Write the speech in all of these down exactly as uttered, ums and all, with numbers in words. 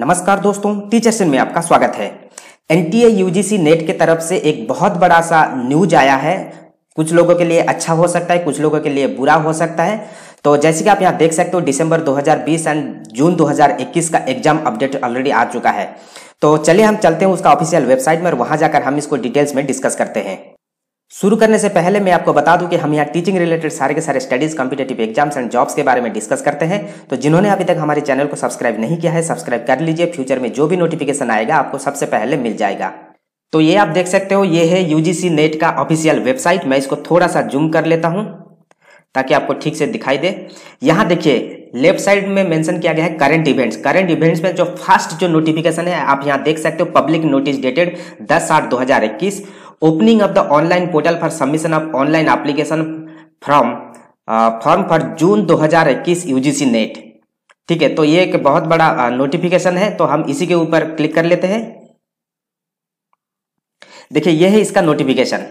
नमस्कार दोस्तों, टीचरसिन में आपका स्वागत है। एनटीए यूजीसी नेट के तरफ से एक बहुत बड़ा सा न्यूज आया है। कुछ लोगों के लिए अच्छा हो सकता है, कुछ लोगों के लिए बुरा हो सकता है। तो जैसे कि आप यहाँ देख सकते हो, दिसंबर दो हज़ार बीस एंड जून दो हज़ार इक्कीस का एग्जाम अपडेट ऑलरेडी आ चुका है। तो चलिए हम चलते हैं उसका ऑफिशियल वेबसाइट में और वहाँ जाकर हम इसको डिटेल्स में डिस्कस करते हैं। शुरू करने से पहले मैं आपको बता दूं कि हम यहाँ टीचिंग रिलेटेड सारे के सारे studies, competitive exams and jobs के बारे में डिस्कस करते हैं। तो जिन्होंने अभी तक हमारे चैनल को सब्सक्राइब नहीं किया है, सब्सक्राइब कर लीजिए। फ्यूचर में जो भी नोटिफिकेशन आएगा आपको सबसे पहले मिल जाएगा। तो ये आप देख सकते हो, ये है यूजीसी नेट का ऑफिशियल वेबसाइट। मैं इसको थोड़ा सा जूम कर लेता हूँ ताकि आपको ठीक से दिखाई दे। यहाँ देखिए, लेफ्ट साइड में मेंशन किया गया है करंट इवेंट्स। करंट इवेंट्स में जो फर्स्ट जो नोटिफिकेशन है आप यहाँ देख सकते हो, पब्लिक नोटिस डेटेड दस आठ दो हज़ार इक्कीस, opening of the online portal for submission of online application from form for June दो हज़ार इक्कीस यूजीसी नेट। ठीक है, तो ये एक बहुत बड़ा नोटिफिकेशन है। तो हम इसी के ऊपर क्लिक कर लेते हैं। देखिए, यह है इसका नोटिफिकेशन।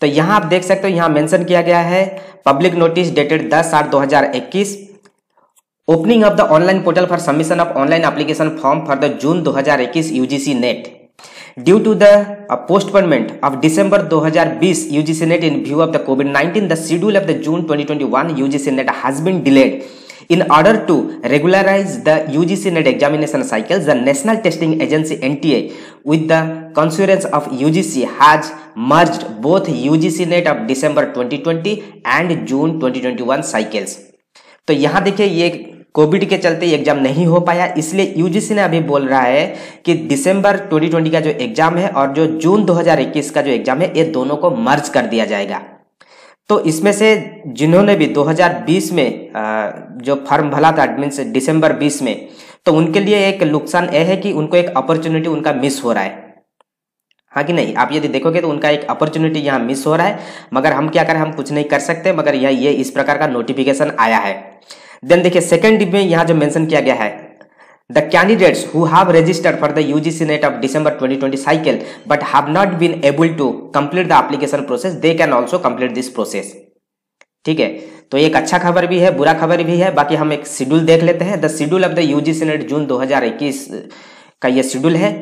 तो यहाँ आप देख सकते हो, यहाँ मेंशन किया गया है पब्लिक नोटिस डेटेड दस आठ दो हज़ार इक्कीस, opening of the online portal for submission of online application form for the June दो हज़ार इक्कीस UGC NET due to the postponement of December दो हज़ार बीस UGC NET in view of the COVID nineteen, the schedule of the June twenty twenty one UGC NET has been delayed. In order to regularize the U G C N E T examination cycles, the National Testing Agency N T A, with the concurrence of U G C, has merged both U G C N E T of December twenty twenty and June twenty twenty-one cycles. तो यहाँ देखिए, ये Covid के चलते exam नहीं हो पाया, इसलिए यूजीसी ने अभी बोल रहा है कि दिसंबर दो हज़ार बीस का जो एग्जाम है और जो जून दो हज़ार इक्कीस का जो एग्जाम है, ये दोनों को मर्ज कर दिया जाएगा। तो इसमें से जिन्होंने भी दो हज़ार बीस में जो फॉर्म भरा था, मीन्स दिसंबर बीस में, तो उनके लिए एक नुकसान यह है कि उनको एक अपॉर्चुनिटी उनका मिस हो रहा है। हाँ कि नहीं, आप यदि देखोगे तो उनका एक अपॉर्चुनिटी यहाँ मिस हो रहा है। मगर हम क्या करें, हम कुछ नहीं कर सकते। मगर यह ये इस प्रकार का नोटिफिकेशन आया है। देन देखिए, सेकेंड में यहाँ जो मेंशन किया गया है, The candidates who have registered for the U G C N E T of December twenty twenty cycle but have not been able to complete the application process, they can also complete this process. ठीक है, तो एक अच्छा खबर भी है, बुरा खबर भी है। बाकी हम एक शेड्यूल देख लेते हैं। The schedule of the U G C N E T जून दो हज़ार इक्कीस का ये शेड्यूल है।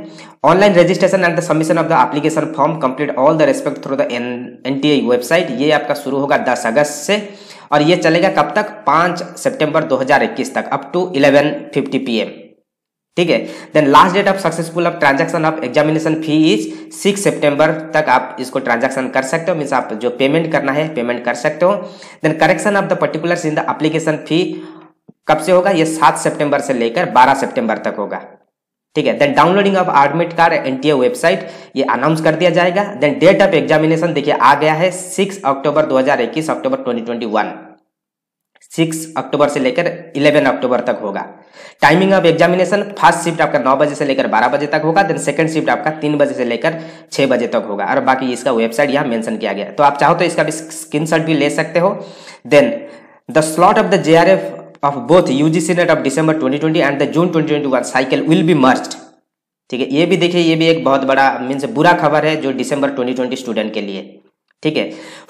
Online registration and the submission of the application form complete all the respect through the NTA website. ये आपका शुरू होगा दस अगस्त से और ये चलेगा कब तक, पाँच सितंबर दो हज़ार इक्कीस तक, अप टू ग्यारह पचास पी एम। ठीक है। Then last date of successful of transaction of examination fee is छह सितंबर तक आप इसको ट्रांजैक्शन कर सकते हो। मीन्स आप जो पेमेंट करना है पेमेंट कर सकते हो। Then correction of the particulars in the application fee कब से होगा, ये सात सितंबर से लेकर बारह सितंबर तक होगा। ठीक है। Then downloading of admit card NTA website, ये अनाउंस कर दिया जाएगा। देन डेट ऑफ एग्जामिनेशन देखिए आ गया है सिक्स अक्टूबर दो हज़ार इक्कीस, अक्टूबर ट्वेंटी ट्वेंटी वन, छह अक्टूबर से लेकर ग्यारह अक्टूबर तक होगा। Timing of examination, first shift आपका नौ बजे से लेकर बारह बजे तक होगा। देन सेकंड शिफ्ट आपका तीन बजे से लेकर छह बजे तक होगा। और बाकी इसका वेबसाइट यहाँ मेंशन किया गया है, तो आप चाहो तो इसका भी स्क्रीनशॉट भी ले सकते हो। Then the slot of the JRF of both UGC NET of December twenty twenty and the June twenty twenty one cycle will be merged. ठीक है, ये भी देखिए, ये भी एक बहुत बड़ा मीन्स बुरा खबर है जो दिसंबर ट्वेंटी ट्वेंटी स्टूडेंट के लिए। ठीक है।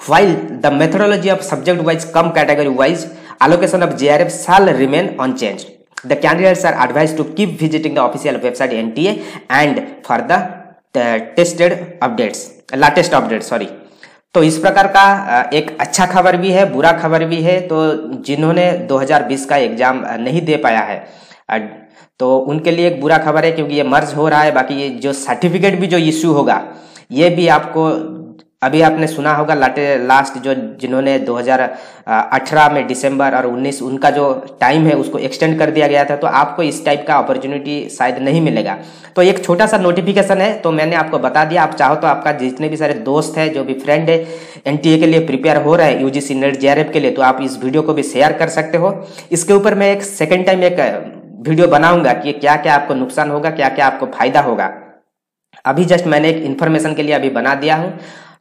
While the methodology of subject wise cum category wise allocation of J R F shall remain unchanged. The candidates are advised to keep visiting the official website N T A and for the tested updates, latest updates. Sorry. तो इस प्रकार का एक अच्छा खबर भी है, बुरा खबर भी है। तो जिन्होंने दो हज़ार बीस का एग्जाम नहीं दे पाया है तो उनके लिए एक बुरा खबर है, क्योंकि ये मर्ज हो रहा है। बाकी ये जो सर्टिफिकेट भी जो इश्यू होगा, ये भी आपको अभी आपने सुना होगा, लाटे लास्ट जो जिन्होंने दो हज़ार अठारह में दिसंबर और उन्नीस उनका जो टाइम है उसको एक्सटेंड कर दिया गया था। तो आपको इस टाइप का अपॉर्चुनिटी शायद नहीं मिलेगा। तो एक छोटा सा नोटिफिकेशन है, तो मैंने आपको बता दिया। आप चाहो तो आपका जितने भी सारे दोस्त है, जो भी फ्रेंड है, एनटीए के लिए प्रिपेयर हो रहा है, यूजीसी नेट जेआरएफ के लिए, तो आप इस वीडियो को भी शेयर कर सकते हो। इसके ऊपर मैं एक सेकेंड टाइम एक वीडियो बनाऊँगा कि क्या क्या आपको नुकसान होगा, क्या क्या आपको फायदा होगा। अभी जस्ट मैंने एक इन्फॉर्मेशन के लिए अभी बना दिया हूँ।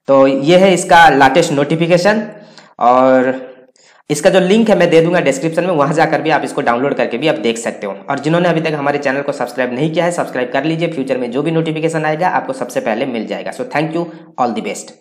तो ये है इसका लेटेस्ट नोटिफिकेशन और इसका जो लिंक है मैं दे दूंगा डिस्क्रिप्शन में, वहां जाकर भी आप इसको डाउनलोड करके भी आप देख सकते हो। और जिन्होंने अभी तक हमारे चैनल को सब्सक्राइब नहीं किया है, सब्सक्राइब कर लीजिए। फ्यूचर में जो भी नोटिफिकेशन आएगा आपको सबसे पहले मिल जाएगा। So thank you, all the best.